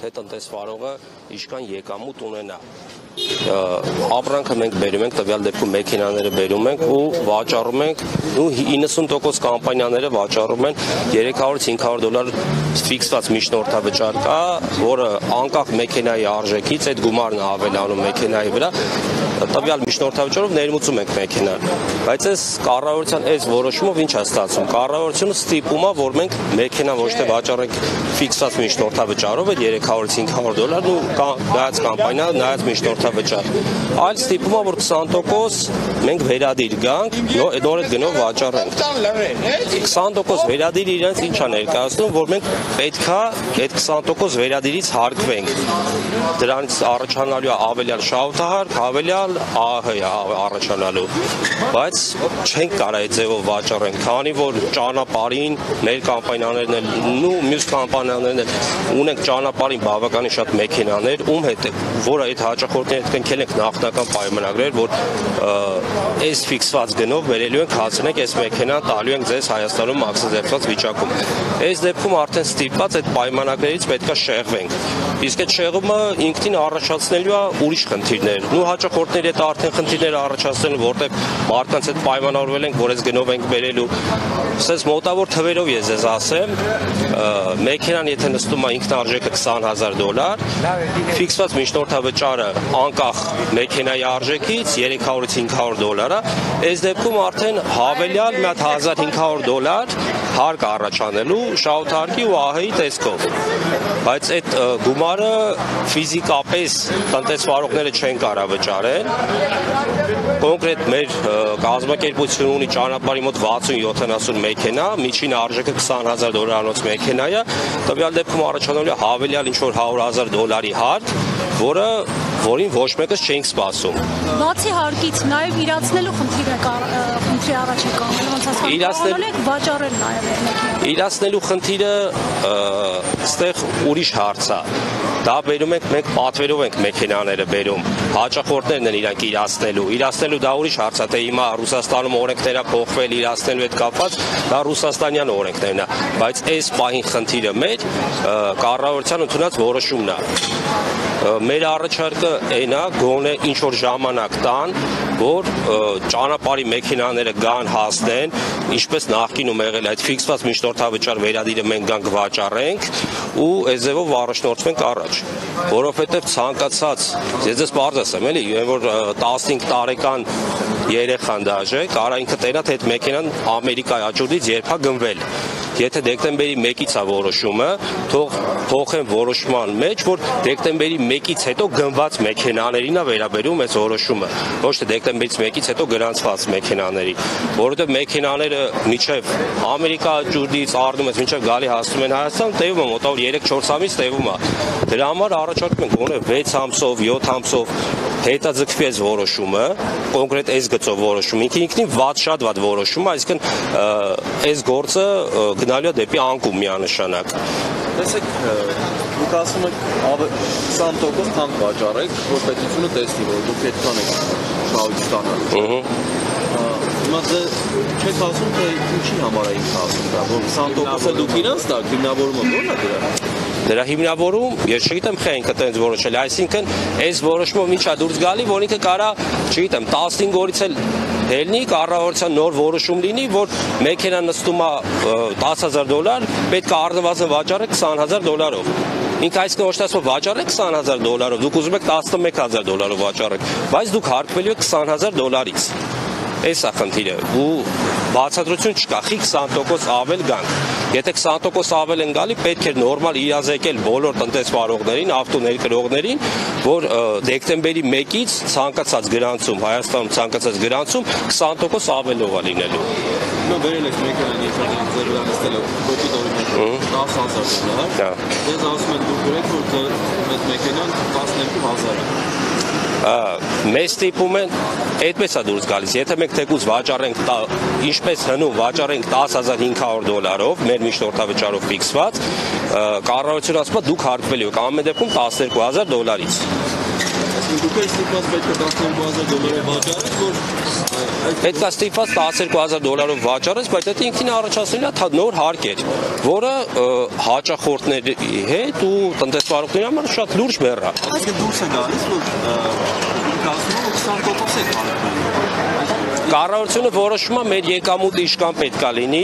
թե տնտեսվարողը իշքան եկամուտ ունենա։ Ապրանքը մենք բերում ենք, տվյալ դեպքում մեքենաները բերում ենք ու վաճառում ենք, ու 90% կամպանիաները վաճառում են $300-500 ֆիքսված միջնորդավճար կա, որը անկախ մեքենայի արժեքից այդ գումարն ավելանում մեքենայի վրա, տվյալ միջնորդավճարով ներմուծում ենք մեքենան։ Բայց այս կառավարության այս որոշումով ինչ է ստացվում։ Կառավարությունը ստիպում է, որ մենք մեքենա ոչ թե վաճառենք ֆիքսված միջնորդավճարով, այդ $300-500 ու նայած կամպանիա, նայած միջնորդավճար։ Այլ ստիպում է, որ 20% մենք վերադիր գանք, նոր այդ գնով վաճառենք։ 20% վերադիր իրենց ինչ է ներկայացնում, որ մենք պետք է այդ 20% վերադիրից հարկվենք։ Դրանից առաջանալու է ավելյալ շահութահարկ, ավելյալ առաջանալու, բայց չենք կարա այդ ձևով վաճառենք, քանի որ ճանապարհին մեր կամպանիաներն են, ու մյուս կամպանիաներն են, ունենք ճանապարհին բավականին շատ մեքենաներ, ում հետ որ այդ հաճախորդների հետ կնքել ենք նախնական պայմանագրեր, որ այս ֆիքսված գնով վերելու ենք, հացնենք այս մեքենան, տալու ենք ձեզ Հայաստանում աքսեզերծված վիճակում։ Այս դեպքում արդեն ստիպված այդ պայմանագրերից պետք է շեղվենք։ Իսկ այդ շեղումը ինքնին առաջացնելու է ուրիշ խնդիրներ, ու հաճախորդների հետ արդեն խնդիրներ առաջացել, որտեղ մարդկանց հետ պայմանավորվել ենք, որ այս գնով ենք բերելու։ Սենց մոտավոր թվերով ես ձեզ ասեմ, մեքենան եթե նստում է ինքնարժեքը $20,000, ֆիքսված միջնորդավճարը անկախ մեքենայի արժեքից $300-500, այս դեպքում արդեն հավելյալ մի հատ $1,500 հարկ առաջանելու շահութարկի ու ԱՀ-ի տեսքով։ Բայց այդ գումարը ֆիզիկապես տնտեսվարողները չեն կարող վճարել։ Կոնկրետ մեր կազմակերպությունը ունի ճանապարհի մոտ 60-70 մեքենա, միջին արժեքը $20,000 մեքենայա, տվյալ դեպքում առաջանալու հավելյալ ինչ-որ $100,000 հարկ, որին ոչ մեկս չենք սպասում։ Բացի հարկից նաև իրացնելու խնդիրը առաջ է կանգնում, ոնց ասած, վաճառել նաև մեքենա։ Իրացնելու խնդիրը այստեղ ուրիշ հարց է։ Դա բերում ենք, մենք պատվերով ենք մեքենաները բերում, հաճախորդներն են իրանք իրացնելու, դա ուրիշ հարց է, թե հիմա Ռուսաստանում օրենքները փոխվել իրացնելու հետ կապված, դա ռուսաստանյան օրենքներն է, բայց այս պահին խնդիրը մեր կառավարության ընդունած որոշումն է։ Մեր առաջարկը այն է, գոնե ինչ որ ժամանակ տան, որ ճանապարհի մեքենաները գան, հասնեն, ինչպես նախկինում եղել այդ ֆիքսված միջնորդավճար վերադիրը մենք գանք վաճառենք ու այս ձևով առաջնորդվենք առաջ, որովհետև ցանկացած, ես ձեզ բարձր ասեմ, էլի, որ 15 տարեկան երեխան դաժե, կարա ինքը տենա, թե այդ մեքենան Ամերիկայի աճուրդից երբ է գնվել։ Եթե դեկտեմբերի 1-ից է որոշումը, թող փոխեն որոշման մեջ, որ դեկտեմբերի 1-ից հետո գնված մեքենաներին է վերաբերում այս որոշումը, ոչ թե դեկտեմբերից 1-ից հետո գրանցված մեքենաներին, որովհետև մեքենաները մինչև Ամերիկա ջուրդից առնում են, մինչև գալի հասնում են Հայաստան, տևում է մոտավոր 3-4 ամիս տևում է։ Դրա համար առաջարկում ենք գոնե 6 ամսով, 7 ամսով հետաձգվի այս որոշումը, կոնկրետ այս գծով որոշումը, ինքնին շատ վատ որոշում է, այսինքն այս գործը գնալու է դեպի անկում միանշանակ։ Տեսեք, դուք ասում եք 20% թանկ վաճառեք, որ պետությունը տեսնի, որ դուք այդքան եք շահույթ ստանալու։ Դրա հիմնավորում, ես չգիտեմ խե ինքը տենց որոշել, այսինքն այս որոշումով ինչ է դուրս գալի, որ ինքը կարա, չգիտեմ, 15 օրից էլ ելնի, կառավարության նոր որոշում լինի, որ մեքենան նստում է $10,000, պետք է առնվազն վաճառի $20,000-ով։ Ինքը այսքան ոչ թե վաճառի $20,000-ով, դուք ուզում եք $11,000-ով վաճառեք, բայց դուք հարկվելու եք $20,000-ից։ Այս է խնդիրը, ու բացատրություն չկա, խի 20% ավել գանք, եթե 20% ավել են գալի, պետք էր նորմալ իրազեկել բոլոր տնտեսվարողներին, ավտոներկրողներին, որ դեկտեմբերի 1-ից ցանկացած գրանցում, Հայաստանում ցանկացած գրանցում 20% ավելով է լինելու։ Վերել եք մեքենան եկան ձերվանստելով կոպիտ օրինակ $10,000, դες ասում եք դուք գրեք, որ այդ մեքենան $12,000 է։ Մեզ տիպում են, այդպես է դուրս գալիս, եթե մենք թեկուզ վաճառենք, ինչպես հնում վաճառենք $10,500-ով, մեր միջնորդավճարով ֆիքսված, կառավարությունը ասում է դուք հարկվելու եք ամեն դեպքում $12,000-ից։ Դուք էլ ստիպված պետք է $12,000-ով վաճառեք, որ Այդ կա ստիփած 12000 դոլարով վաճառեց, բայց այդ ինքնին առաջացել է նոր հարկեր, որը հաճախորդների հետ ու տնտեսվարողների համար շատ լուրջ բեռ է։ Իսկ դուրս է գալիս, Կառավարությունը որոշում է մեր եկամուտը ինչքան պետք է լինի,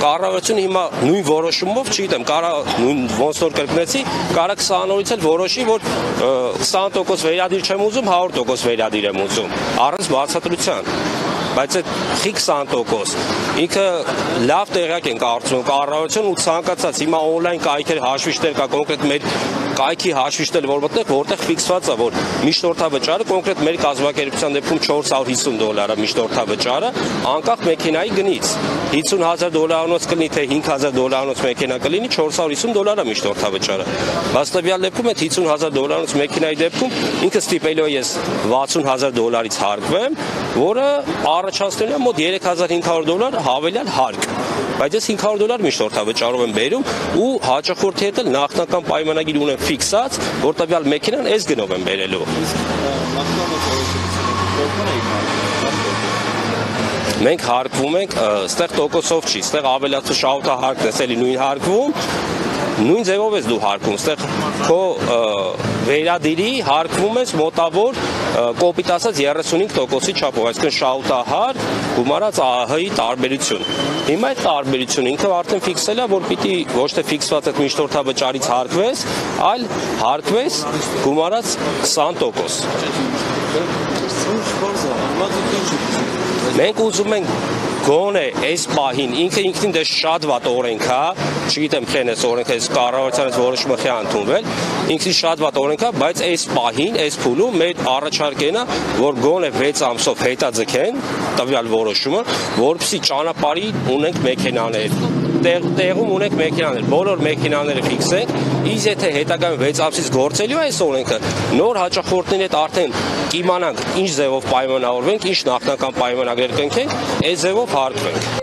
կառավարությունը հիմա նույն որոշումով, չգիտեմ, կարա նույն ոնց որ կրկնեցի, կարա 20-ից էլ որոշի, որ 20% վերադիր չեմ ուզում, 100% վերադիր եմ ուզում, առանց բացատրության։ Բայց այդ 20% ինքը լավ տեղյակ են կարծում, կառավարություն ու ցանկացած հիմա օնլայն կայքեր հաշվիչներ կա, կոնկրետ մեր կայքի հաշվիչներ որ մտնեք, որտեղ ֆիքսված է, որ միջնորդավճարը կոնկրետ մեր կազմակերպության դեպքում 450 դոլարը միջնորդավճարը, անկախ մեքենայի գնից, 50000 դոլարանոց կլինի թե 5000 դոլարանոց մեքենա կլինի, 450 դոլարը միջնորդավճարը։ Բաստաբյալ դեպքում այդ 50000 դոլարանոց մեքենայի դեպքում ինքը ստիպելու է ես 60000 դոլարից հարկվեմ, որը առաջացնելու է մոտ 3500 դոլար հավելյալ հարկ, բայց ես 500 դոլար միջնորդավճարով եմ բերում ու հաճախորդի հետ էլ նախնական պայմանագիր ունեմ ֆիքսած, որ տվյալ մեքենան էս գնով եմ բերելու։ Մենք հարկվում ենք, ստեղ տոկոսով չի, ստեղ ավելացու շահութահարկն ես էլի նույն հարկվում, նույն ձևով ես դու հարկվում, ստեղ քո վերադիրի հարկվում ես մոտավոր կոպիտ ասած 35% չափով, այսինքն շահութահար գումարած ԱՀ-ի տարբերություն։ Հիմա այդ տարբերությունը ինքը արդեն ֆիքսել է, որ պիտի ոչ թե ֆիքսված այդ միջնորդավճարից հարկվես, այլ հարկվես գումարած 20%։ Մենք ուզում ենք գոնե այս պահին ինքը ինքնին դե շատ վատ օրենք է, չգիտեմ քեն այս օրենքը այս կառավարությունից որոշումը չի ընդունվել, ինքնին շատ վատ օրենք է, բայց այս պահին այս փուլում մեր առաջարկն է, որ գոնե 6 ամսով հետաձգեն տվյալ որոշումը, որպեսզի ճանապարհի ունենք մեքենաներ, տեղում ունենք մեքենաներ, բոլոր մեքենաները ֆիքսենք, իսկ եթե հետագայում 6 ամսից գործելու է այս օրենքը, նոր հաճախորդների հետ արդեն կիմանանք ինչ ձևով պայմանավորվենք, ինչ նախնական պայմանագրեր կնքենք, այս ձևով հարկվենք։